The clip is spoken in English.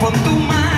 por tu mano.